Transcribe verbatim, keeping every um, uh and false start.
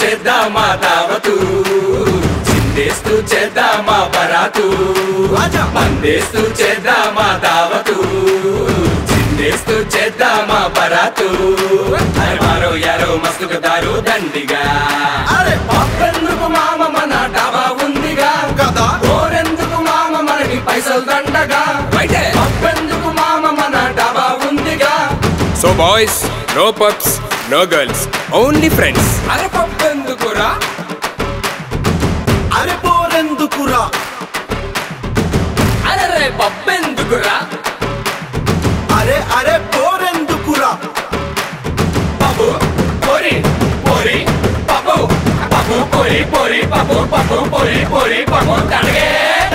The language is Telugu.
చేద్దామా దావతు, చిందేస్తూ చేద్దామా బరాతు, పందేస్తూ చేద్దామా దావతు, చిందేస్తూ చేద్దామా బరాతు. అరే మారో యారో మస్తు కదారో దండిగా, అరే పప్పెందుకు మామ మన డాబా ఉందిగా కదా, కోరెందుకు మామ మనకి పైసలు దండగా, పప్పెందుకు మామ మన డాబా ఉందిగా. So boys, no pups, no girls, only friends. Are pappendukura, are porendukura, are re pappendukura, are are porendukura, papu pori pori papu papu pori pori papu papu pori pori papu targe.